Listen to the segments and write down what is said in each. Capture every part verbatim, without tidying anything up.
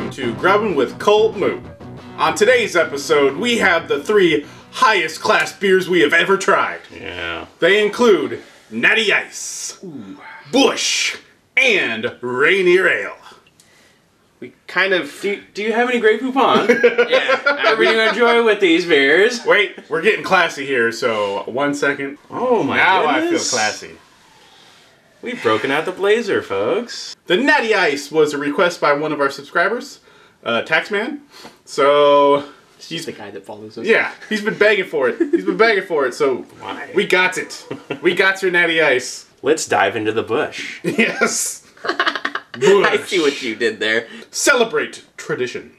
welcome to Grubbin' with Colt Moo. On today's episode, we have the three highest class beers we have ever tried. Yeah. They include Natty Ice, ooh, Busch, and Rainier Ale. We kind of... Do, do you have any great coupon? Yeah, I really enjoy with these beers. Wait, we're getting classy here, so one second. Oh my now goodness. Now I feel classy. We've broken out the blazer, folks. The Natty Ice was a request by one of our subscribers, uh, Taxman. So he's the guy that follows us. Yeah, he's been begging for it. He's been begging for it. So why? We got it. We got your Natty Ice. Let's dive into the Busch. Yes. Busch. I see what you did there. Celebrate tradition.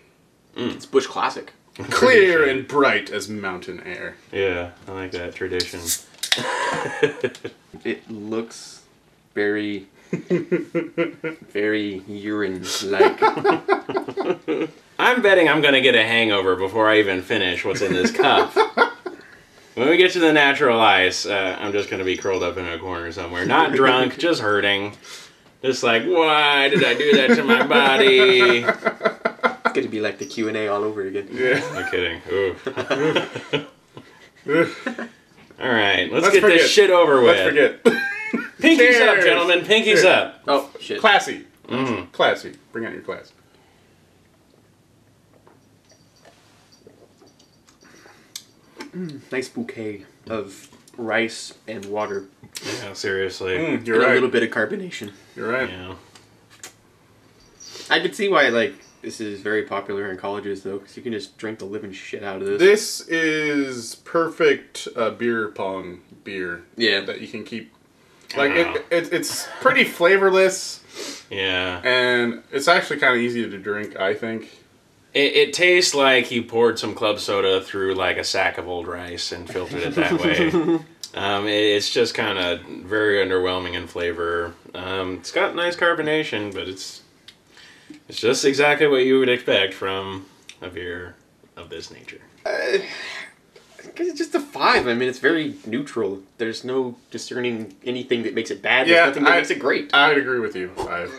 Mm. It's Busch classic. Clear tradition. And bright as mountain air. Yeah, I like that tradition. It looks very, very urine-like. I'm betting I'm going to get a hangover before I even finish what's in this cup. When we get to the natural ice, uh, I'm just going to be curled up in a corner somewhere. Not drunk, just hurting. Just like, why did I do that to my body? It's going to be like the Q and A all over again. Yeah. No kidding. Ooh. All right, let's, let's get forget. this shit over with. Let's forget. Pinkies Cheers. up, gentlemen. Pinkies Cheers. up. Oh, shit. Classy. Mm. Classy. Bring out your class. Mm. Nice bouquet of rice and water. Yeah, seriously. Mm, you're and right. A little bit of carbonation. You're right. Yeah. I could see why, like, this is very popular in colleges, though, because you can just drink the living shit out of this. This is perfect uh, beer pong beer. Yeah. That you can keep... Like, it, it, it's pretty flavorless. Yeah. And it's actually kind of easy to drink, I think. It, it tastes like you poured some club soda through, like, a sack of old rice and filtered it that way. um, it, it's just kind of very underwhelming in flavor. Um, it's got nice carbonation, but it's it's just exactly what you would expect from a beer of this nature. Uh, It's just a five. I mean, it's very neutral. There's no discerning anything that makes it bad. There's yeah, nothing that I, makes it great. I would agree with you. Five.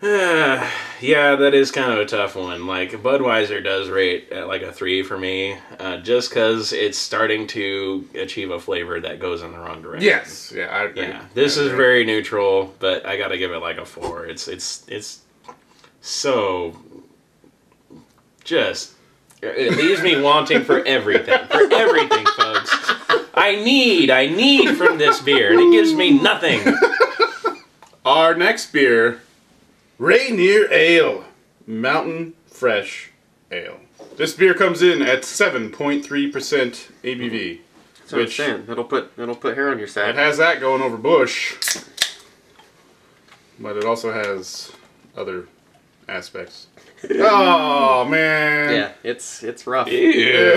Uh, yeah, that is kind of a tough one. Like, Budweiser does rate at like a three for me, uh, just because it's starting to achieve a flavor that goes in the wrong direction. Yes. Yeah, I agree. Yeah, this I agree. is very neutral, but I got to give it like a four. It's, it's, it's so just... It leaves me wanting for everything. For everything, folks. I need, I need from this beer, and it gives me nothing. Our next beer, Rainier Ale. Mountain Fresh Ale. This beer comes in at seven point three percent A B V. That's what I'm saying. It'll put, it'll put hair on your side. It has that going over Busch. But it also has other aspects. Oh man! Yeah, it's it's rough. Ew. Ew.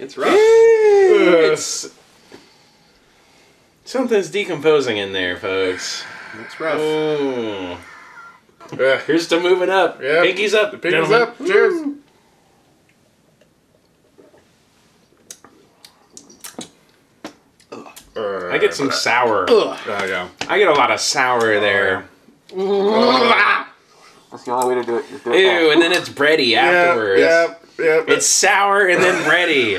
It's rough. Ew. It's something's decomposing in there, folks. It's rough. Oh. Uh, Here's to moving up. Yeah. Pinkies up. The pinkies gentlemen. up. Cheers. Ooh. I get some sour. Oh yeah. I get a lot of sour there. Oh. That's the only way to do it. Just do it Ew, all. and then it's bready afterwards. Yep, yep, yep. It's sour and then bready.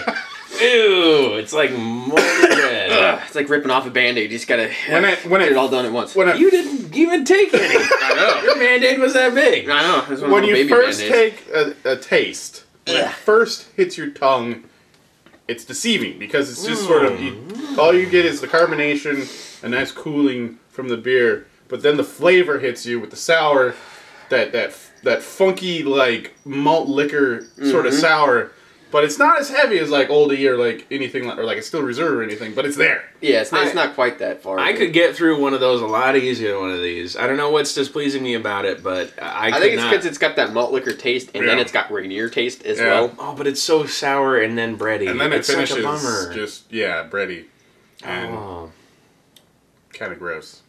Ew, it's like moldy bread. Ugh, it's like ripping off a Band-Aid. You just gotta when it, when get it, it all done at once. When you it, didn't even take any. I know. Your Band-Aid was that big. I know. One when you baby first take a, a taste, when Ugh. it first hits your tongue, it's deceiving because it's just Ooh. sort of, you, all you get is the carbonation, a nice cooling from the beer, but then the flavor hits you with the sour. That that that funky like malt liquor sort mm-hmm. of sour, but it's not as heavy as like Old E or like anything like, or like it's still Reserve or anything, but it's there. Yeah, it's not, I, it's not quite that far. I could get through one of those a lot easier than one of these. I don't know what's displeasing me about it, but I, I could think it's because it's got that malt liquor taste and yeah. then it's got Rainier taste as yeah. well. Oh, but it's so sour and then bready. And then it it's finishes such a bummer. Just yeah, bready. And oh, kind of gross.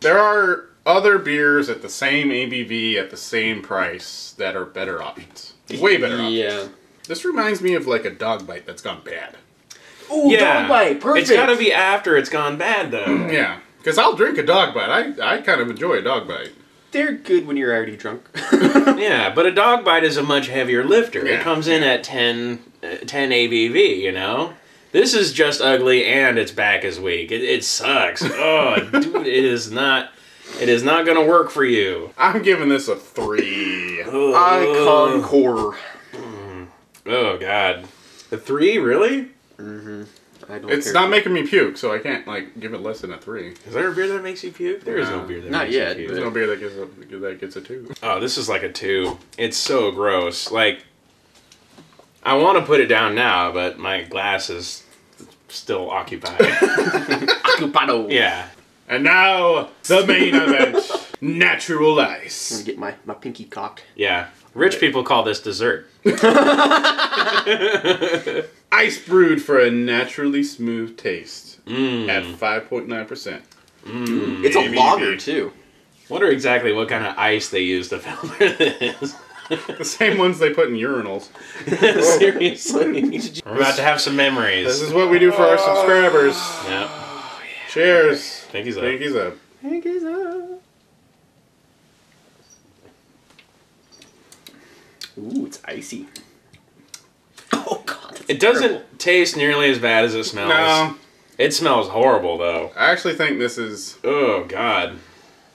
There are other beers at the same A B V at the same price that are better options. Way better options. Yeah. This reminds me of like a dog bite that's gone bad. Oh, yeah. Dog bite, perfect. It's gotta be after it's gone bad though. Yeah. Because I'll drink a dog bite. I, I kind of enjoy a dog bite. They're good when you're already drunk. Yeah, but a dog bite is a much heavier lifter. Yeah. It comes in at ten, uh, ten A B V, you know? This is just ugly and its back is weak. It, it sucks. Oh, dude, it is not... It is not going to work for you. I'm giving this a three. Oh. Icon core. Mm. Oh, God. A three? Really? Mm-hmm. I don't it's care. Not making me puke, so I can't, like, give it less than a three. Is there a beer that makes you puke? There is no, no beer that makes yet, you puke. Not yet. There's no beer that gets, a, that gets a two. Oh, this is like a two. It's so gross. Like, I want to put it down now, but my glass is still occupied. Occupado. Yeah. And now, the main event, natural ice. I'm gonna get my, my pinky cocked. Yeah. Rich people call this dessert. Ice brewed for a naturally smooth taste mm. at five point nine percent. Mm, it's a lager, too. Wonder exactly what kind of ice they use to filter this. The same ones they put in urinals. Seriously. We're about to have some memories. This is what we do for our subscribers. Yep. Oh, yeah. Cheers. Okay. Pinkies up. Pinkies up. Pinkies up. Ooh, it's icy. Oh, God. It terrible. Doesn't taste nearly as bad as it smells. No. It smells horrible, though. I actually think this is... Oh, God.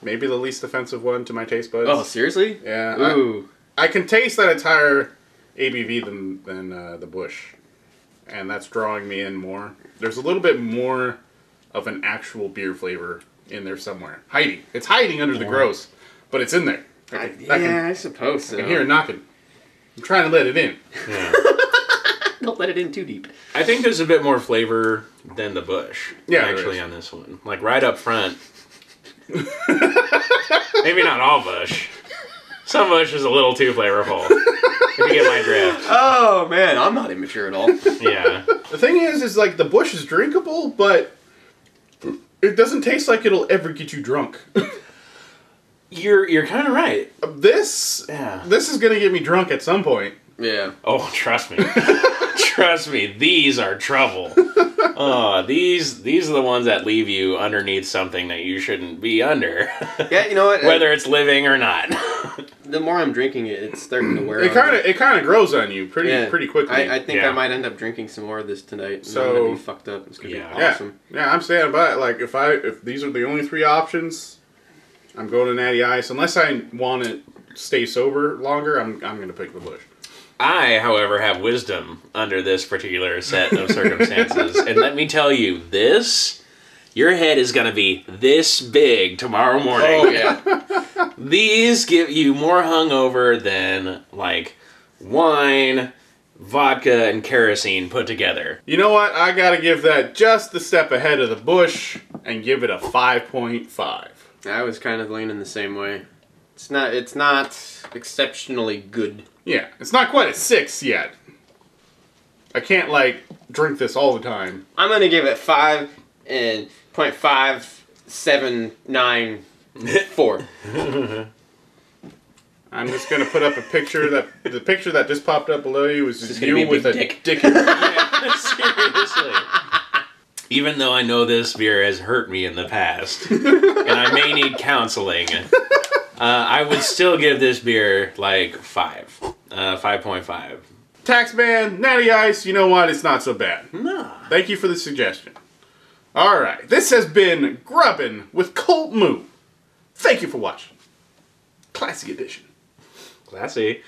Maybe the least offensive one to my taste buds. Oh, seriously? Yeah. Ooh. I, I can taste that it's higher A B V than, than uh, the Busch. And that's drawing me in more. There's a little bit more of an actual beer flavor in there somewhere. Hiding. It's hiding under yeah. the gross, but it's in there. I can, I, yeah, I, can, I suppose so. I can hear it knocking. I'm trying to let it in. Yeah. Don't let it in too deep. I think there's a bit more flavor than the Busch. Yeah, actually on this one. Like right up front. Maybe not all Busch. Some Busch is a little too flavorful. If you get my drift. Oh, man. I'm not immature at all. Yeah. The thing is, is like the Busch is drinkable, but it doesn't taste like it'll ever get you drunk. You're you're kind of right. This yeah. this is gonna get me drunk at some point. Yeah. Oh, trust me. Trust me. These are trouble. Oh, these these are the ones that leave you underneath something that you shouldn't be under. Yeah, you know what? Whether I, it's living or not. The more I'm drinking it, it's starting to wear. It kind of it kind of grows on you pretty yeah. pretty quickly. I, I think yeah. I might end up drinking some more of this tonight. So I'm gonna be fucked up. It's gonna yeah. be awesome. Yeah. yeah, I'm saying about it. Like if I if these are the only three options. I'm going to Natty Ice. Unless I want to stay sober longer, I'm, I'm going to pick the Busch. I, however, have wisdom under this particular set of circumstances. And let me tell you, this, your head is going to be this big tomorrow morning. Oh, yeah. These give you more hungover than, like, wine, vodka, and kerosene put together. You know what? I got to give that just the step ahead of the Busch and give it a five point five. I was kind of leaning the same way. It's not it's not exceptionally good. Yeah, it's not quite a six yet. I can't like drink this all the time. I'm gonna give it five and point five seven nine four. I'm just gonna put up a picture that the picture that just popped up below you was just you with a dick. dick in your hand. Seriously. Even though I know this beer has hurt me in the past, and I may need counseling, uh, I would still give this beer, like, five. Uh, five point five. Taxman, Natty Ice, you know what? It's not so bad. No. Thank you for the suggestion. All right. This has been Grubbin' with Colt Moo. Thank you for watching. Classic edition. Classy.